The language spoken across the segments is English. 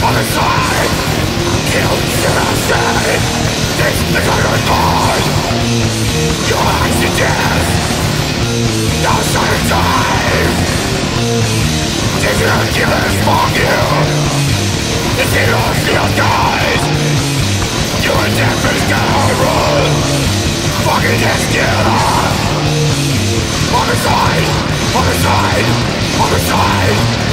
Other side! Kill Sebastian! Take the counter guard! Your eyes to death! Outside time! Take your killers from you! It's in our field, guys! Your endeavors down road! Fucking escalator! Other side! Whoa! Other side! On the side!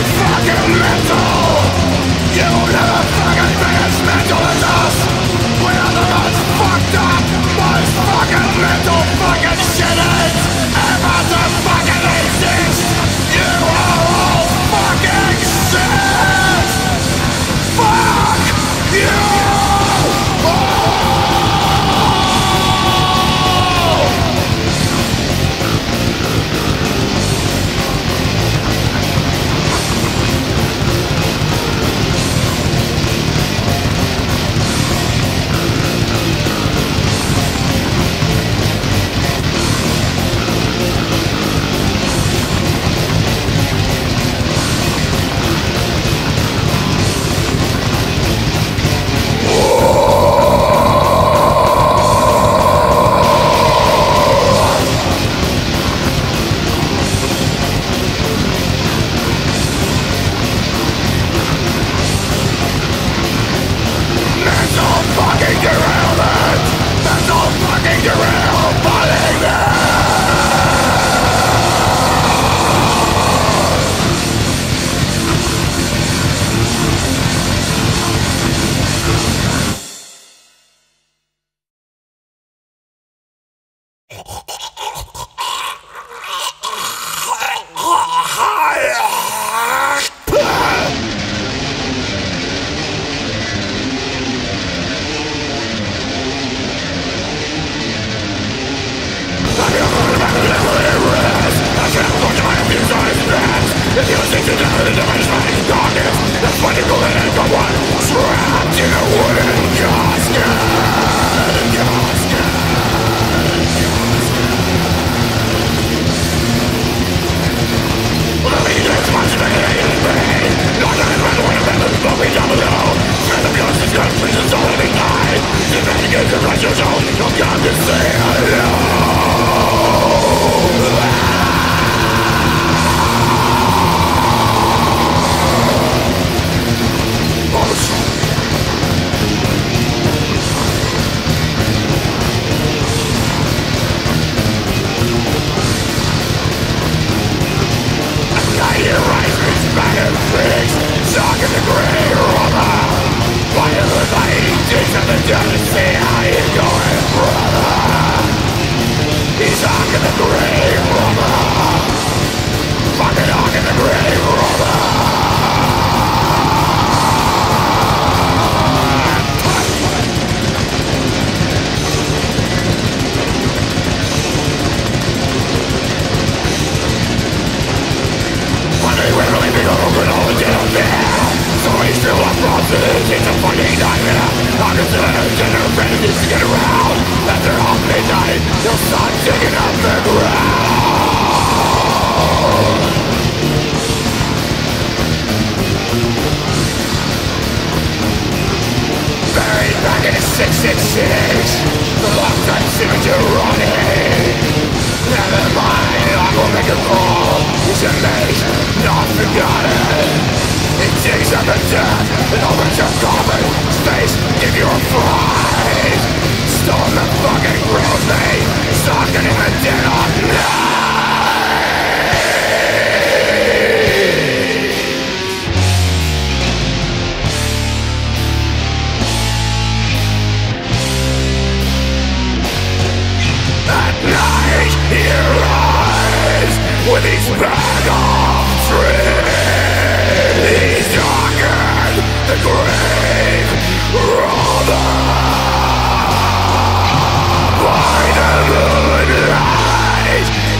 Fucking mental! You never fucking been as mental as us! We are the most fucked up, most fucking mental fucking shitheads ever to fucking exist! You are all fucking shit! Fuck you!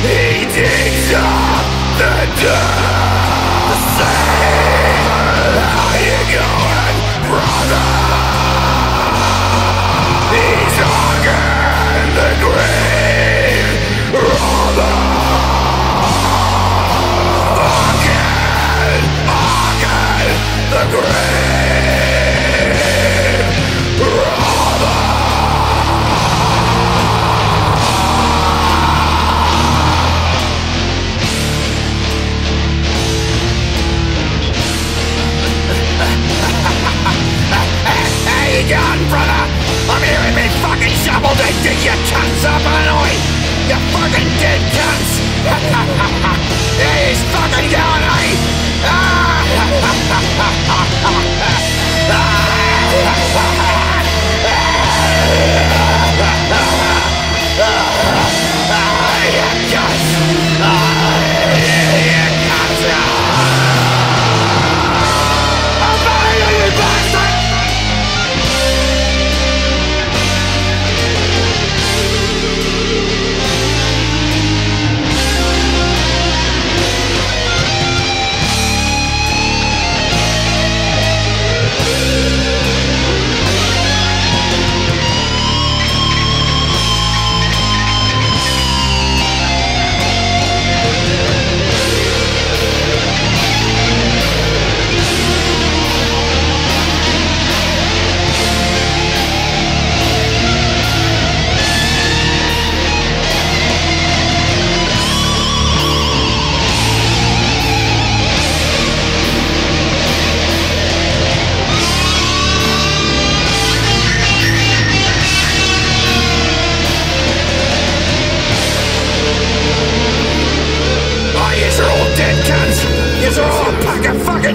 He your cunts up anyway! You fucking dead cunts! He's fucking going, eh?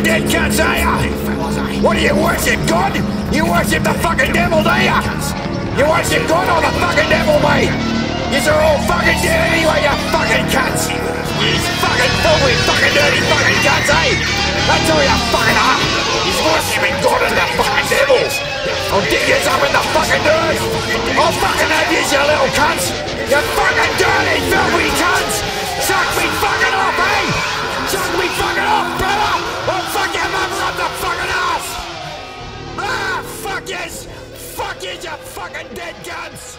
Dead cats, are ya? What do you worship, God? You worship the fucking devil, do ya? You worship God or the fucking devil, mate? Yous are all fucking dead anyway, you fucking cats! Yous fucking filthy, fucking dirty fucking cats, eh? That's all you fucking are! Yous worshiping God and the fucking devil! I'll dig yous up in the fucking dirt! I'll fucking have yous, you little cunts! You fucking dirty, filthy cunts! Suck me fucking off, eh? Suck me fucking off, brother! Fuck you, you fucking dead guns!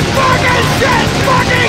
Fucking shit! Fucking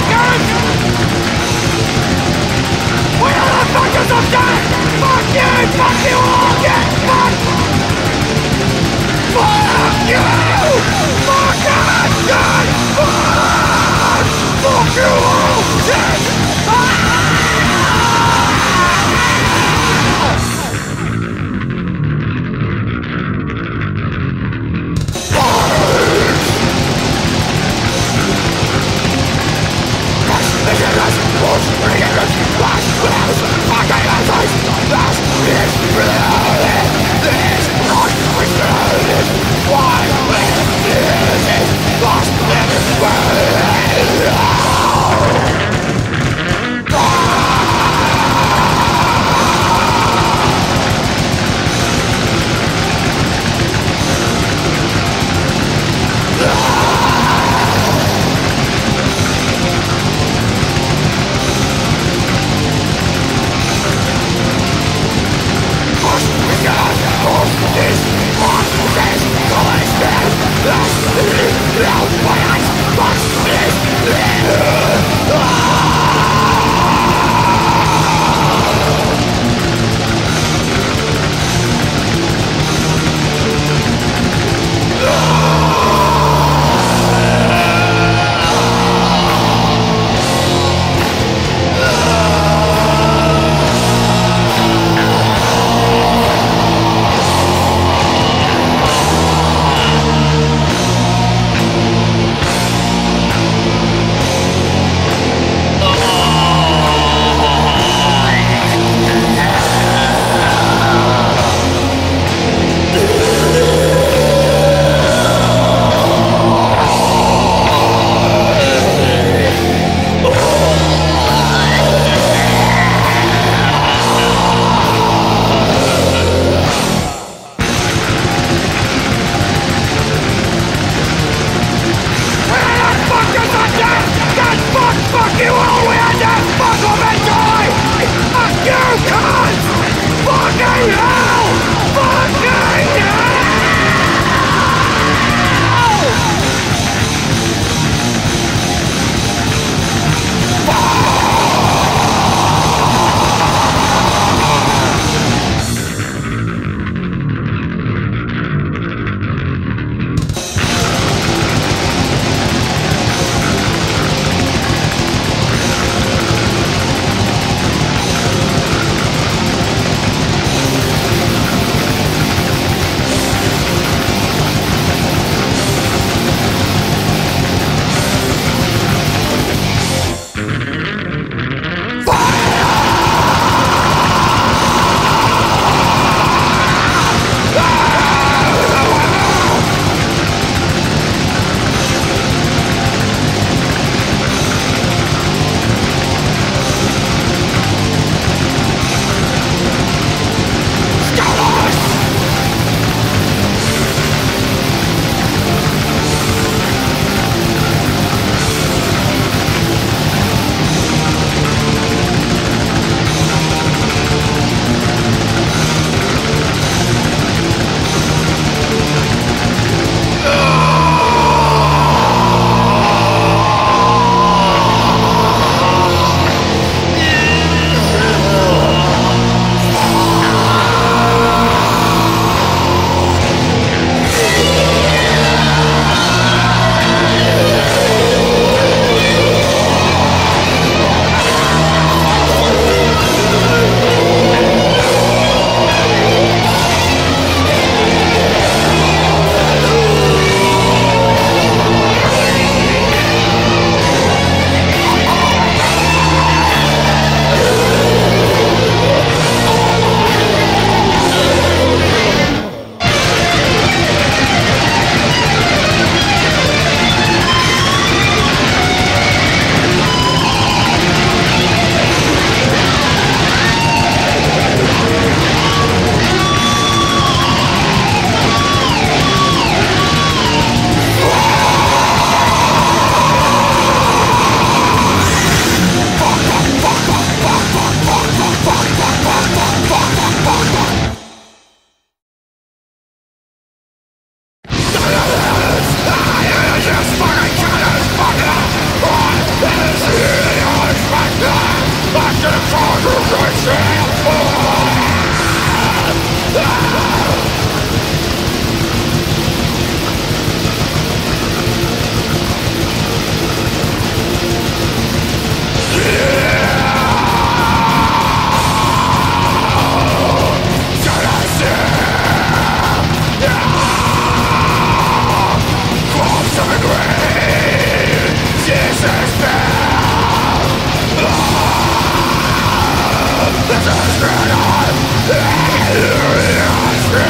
Fuck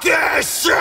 this shit!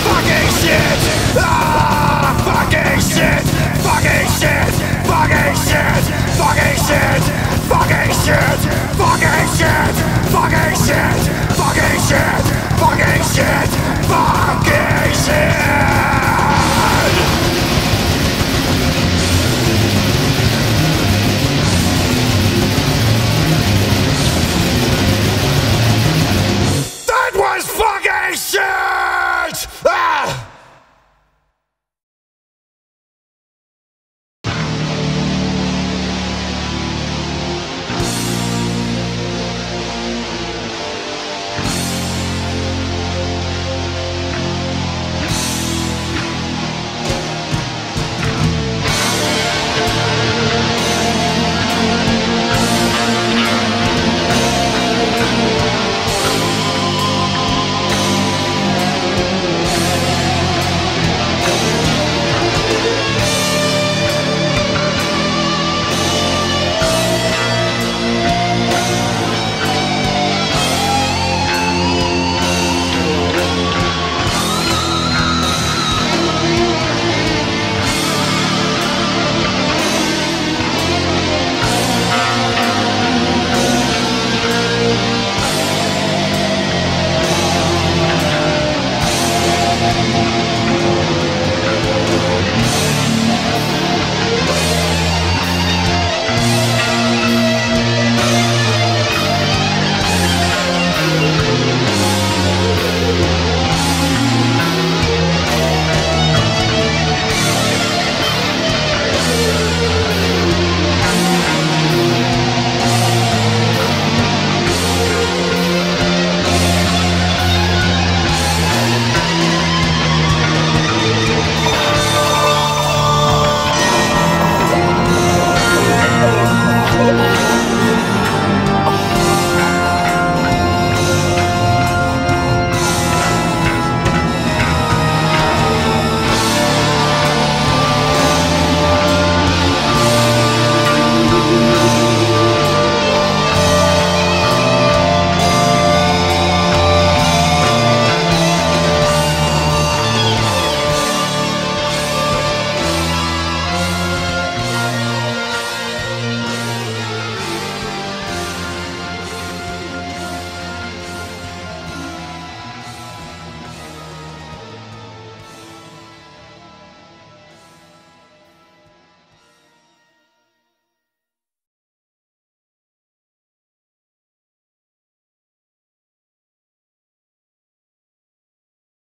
Fucking shit! Fucking shit! Fucking shit! Fucking shit!